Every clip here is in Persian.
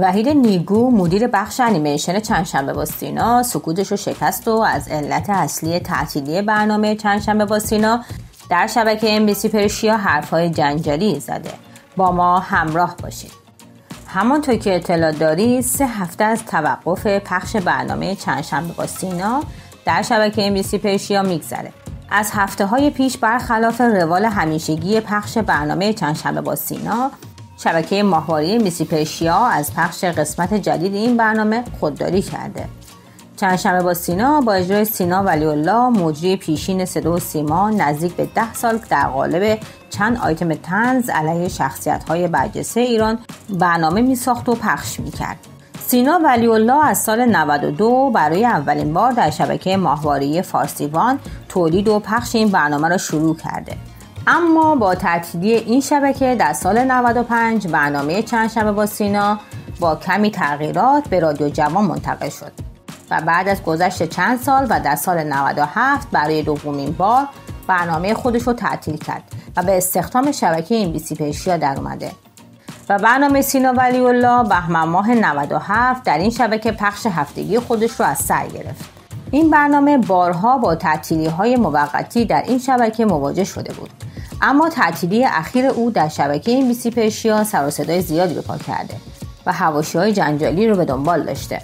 وحید نیک گو مدیر بخش انیمیشن چندشنبه با سینا سکوتش رو شکست و از علت اصلی تعطیلی برنامه چندشنبه با سینا در شبکه MBC پرشیا حرف‌های جنجالی زده. با ما همراه باشید. همانطور که اطلاع دارید 3 هفته از توقف پخش برنامه چندشنبه با سینا در شبکه MBC پرشیا میگذره. از هفته‌های پیش برخلاف روال همیشگی پخش برنامه چندشنبه با سینا، شبکه ماهواره ام بی سی پرشیا از پخش قسمت جدید این برنامه خودداری کرده. چندشنبه با سینا با اجرای سینا ولی الله مجری پیشین سدو سیما نزدیک به 10 سال در قالب چند آیتم طنز علیه شخصیت‌های برجسته ایران برنامه می‌ساخت و پخش می‌کرد. سینا ولی الله از سال 92 برای اولین بار در شبکه ماهواره فارسیوان تولید و پخش این برنامه را شروع کرده. اما با تعطیلی این شبکه در سال 95 برنامه چندشنبه با سینا با کمی تغییرات به رادیو جوان منتقل شد و بعد از گذشت چند سال و در سال 97 برای دومین بار برنامه خودش رو تعطیل کرد و به استخدام شبکه ام بی سی پرشیا در اومده و برنامه سینا ولی الله بهمن ماه 97 در این شبکه پخش هفتگی خودش رو از سر گرفت. این برنامه بارها با تعطیلی‌های موقتی در این شبکه مواجه شده بود، اما تعطیلی اخیر او در شبکه ام بی سی پرشیا سر و صدای زیادی به پا کرده و حواشی‌های جنجالی رو به دنبال داشته،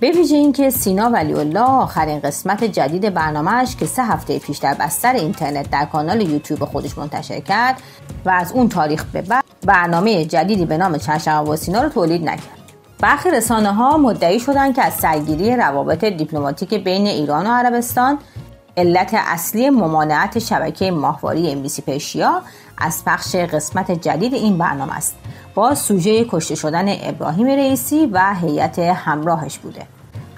به ویژه اینکه سینا ولی الله آخرین قسمت جدید برنامه‌اش که 3 هفته پیش در بستر اینترنت در کانال یوتیوب خودش منتشر کرد و از اون تاریخ به بعد برنامه جدیدی به نام چندشنبه با سینا رو تولید نکرد. برخی رسانه‌ها مدعی شدند که از سرگیری روابط دیپلماتیک بین ایران و عربستان علت اصلی ممانعت شبکه ماهواره ام بی سی پرشیا از پخش قسمت جدید این برنامه است با سوژه کشته شدن ابراهیم رئیسی و هیئت همراهش بوده.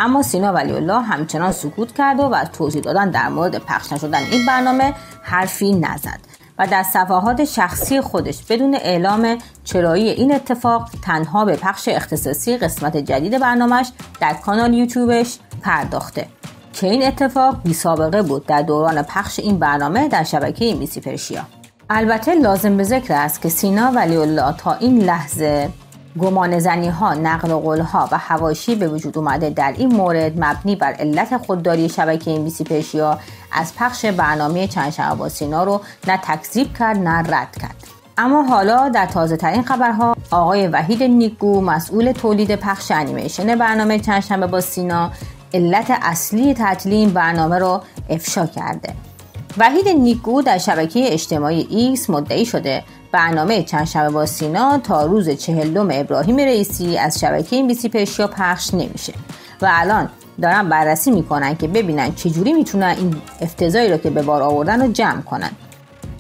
اما سینا ولی الله همچنان سکوت کرد و توضیح دادن در مورد پخش نشدن این برنامه حرفی نزد و در صفحات شخصی خودش بدون اعلام چرایی این اتفاق تنها به پخش اختصاصی قسمت جدید برنامهش در کانال یوتیوبش پرداخته که این اتفاق بی سابقه بود در دوران پخش این برنامه در شبکه ام بی سی پرشیا. البته لازم به ذکر است که سینا ولی الله تا این لحظه گمان زنی ها، نقل و قول ها و حواشی به وجود اومده در این مورد مبنی بر علت خودداری شبکه ام بی سی پرشیا از پخش برنامه چندشنبه با سینا رو نه تکذیب کرد نه رد کرد. اما حالا در تازه ترین خبرها آقای وحید نیک گو مسئول تولید پخش انیمیشن برنامه چندشنبه با سینا علت اصلی تعطیلی این برنامه رو افشا کرده. وحید نیک گو در شبکه اجتماعی ایکس مدعی شده برنامه چندشنبه با سینا تا روز 40 ابراهیم رئیسی از شبکه ام بی سی پرشیا پخش نمیشه و الان دارن بررسی میکنن که ببینن چجوری میتونن این افتضایی رو که به بار آوردن رو جمع کنن.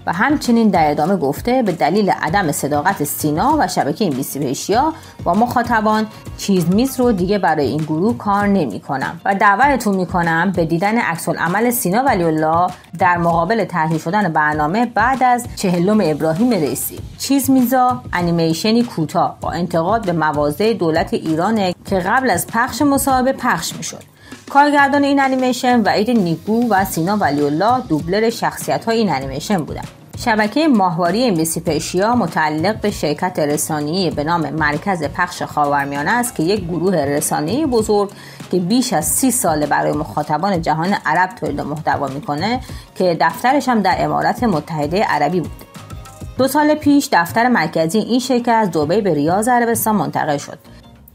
و همچنین در ادامه گفته به دلیل عدم صداقت سینا و شبکه ام بی سی پرشیا با مخاطبان چیزمیز رو دیگه برای این گروه کار نمی‌کنم و دعوتتون می‌کنم به دیدن عکس‌العمل سینا ولی الله در مقابل طرح شدن برنامه بعد از 40 ابراهیم رئیسی. چیزمیزا انیمیشنی کوتاه با انتقاد به مواضع دولت ایرانه که قبل از پخش مصاحبه پخش می‌شد. کارگردان این انیمیشن وحید نیک گو و سینا ولی الله دوبلر شخصیت‌های این انیمیشن بودند. شبکه ماهواره ام بی سی پرشیا متعلق به شرکت رسانه‌ای به نام مرکز پخش خاورمیانه است که یک گروه رسانه‌ای بزرگ که بیش از 30 سال برای مخاطبان جهان عرب تولید محتوا می‌کنه که دفترش هم در امارات متحده عربی بود. 2 سال پیش دفتر مرکزی این شرکت از دبی به ریاض عربستان منتقل شد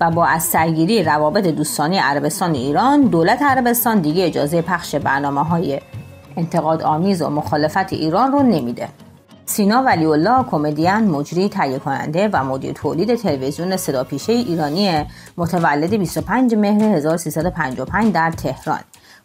و با از سرگیری روابط دوستانه عربستان ایران، دولت عربستان دیگه اجازه پخش برنامه‌های انتقاد آمیز و مخالفت ایران رو نمیده. سینا ولی الله کمدین، مجری، تهیه کننده و مدیر تولید تلویزیون صداپیشه ایرانی متولد 25 مهر 1355 در تهران.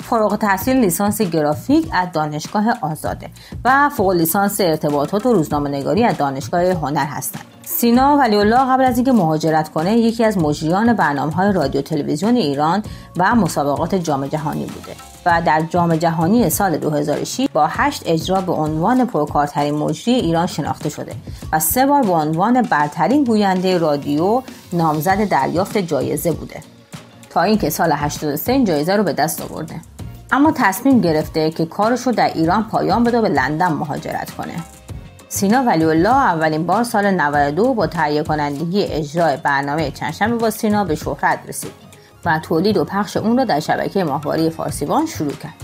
فارغ تحصیل لیسانس گرافیک از دانشگاه آزاده و فوق لیسانس ارتباطات و روزنامه‌نگاری از دانشگاه هنر هستند. سینا ولی الله قبل از اینکه مهاجرت کنه یکی از مجریان برنامه‌های رادیو تلویزیون ایران و مسابقات جام جهانی بوده و در جام جهانی سال 2006 با 8 اجرا به عنوان پرکارترین مجری ایران شناخته شده و 3 بار به عنوان برترین گوینده رادیو نامزد دریافت جایزه بوده تا اینکه سال 83 این جایزه رو به دست آورده. اما تصمیم گرفته که کارش رو در ایران پایان بده و به لندن مهاجرت کنه. سینا ولی الله اولین بار سال 92 با تهیه کنندگی اجرای برنامه چندشنبه با سینا به شهرت رسید و تولید و پخش اون را در شبکه ماهواره فارسیوان شروع کرد.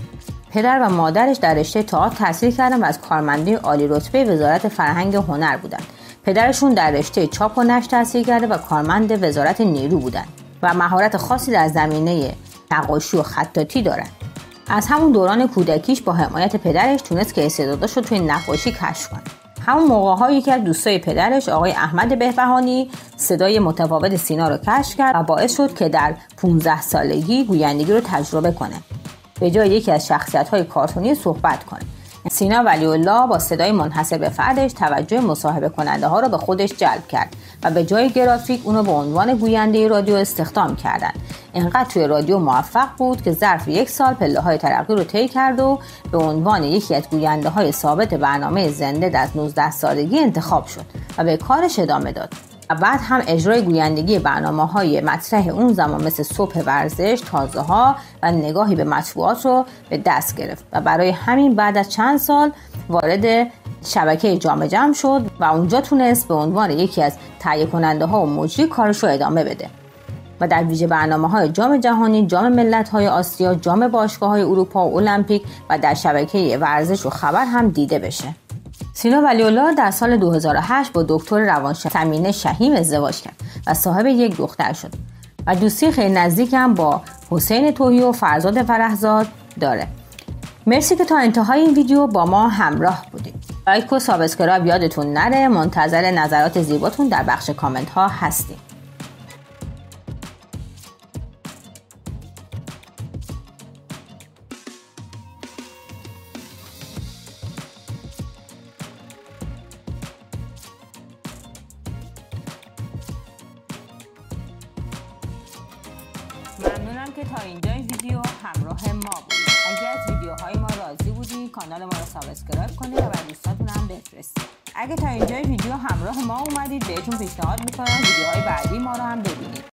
پدر و مادرش در رشته تئاتر تحصیل کردند و از کارمندی عالی رتبه وزارت فرهنگ هنر بودند. پدرشون در رشته چاپ و نشر تحصیل کرده و کارمند وزارت نیرو بودند و مهارت خاصی در زمینه نقاشی و خطاطی دارند. از همون دوران کودکیش با حمایت پدرش تونست که استعدادش رو توی نقاشی کشف کنه. همون موقع‌ها یکی از دوستای پدرش آقای احمد بهبهانی صدای متفاوت سینا رو کشف کرد و باعث شد که در 15 سالگی گویندگی رو تجربه کنه. به جای یکی از شخصیت‌های کارتونی صحبت کنه. سینا ولی الله با صدای منحصر به فردش توجه مصاحبه کننده ها را به خودش جلب کرد و به جای گرافیک اون را به عنوان گوینده رادیو استخدام کردند. اینقدر توی رادیو موفق بود که ظرف یک سال پله‌های ترقی رو طی کرد و به عنوان یکی از گوینده های ثابت برنامه زنده در 19 سالگی انتخاب شد و به کارش ادامه داد. بعد هم اجرای گویندگی برنامه‌های مطرح اون زمان مثل صبح ورزش، تازه‌ها و نگاهی به مطبوعات رو به دست گرفت و برای همین بعد از چند سال وارد شبکه جام جم شد و اونجا تونست به عنوان یکی از تهیه کننده‌ها و مجری کارش رو ادامه بده و در ویژه برنامه‌های جام جهانی، جام ملت های آسیا، جام باشگاه های اروپا و المپیک و در شبکه ورزش و خبر هم دیده بشه. سینا ولیولا در سال 2008 با دکتر روانشناس سمینه شهیم ازدواج کرد و صاحب یک دختر شد و دوستی خیلی نزدیک هم با حسین توی و فرزاد فرحزاد داره. مرسی که تا انتهای این ویدیو با ما همراه بودید. لایک و سابسکرایب یادتون نره. منتظر نظرات زیباتون در بخش کامنت ها هستیم. ممنونم که تا اینجای ویدیو همراه ما بودید. اگه از ویدیوهای ما راضی بودید کانال ما رو سابسکرایب کنید و به دوستاتون هم بفرستید. اگه تا اینجای ویدیو همراه ما اومدید بهتون پیشنهاد می‌کنم ویدیوهای بعدی ما رو هم ببینید.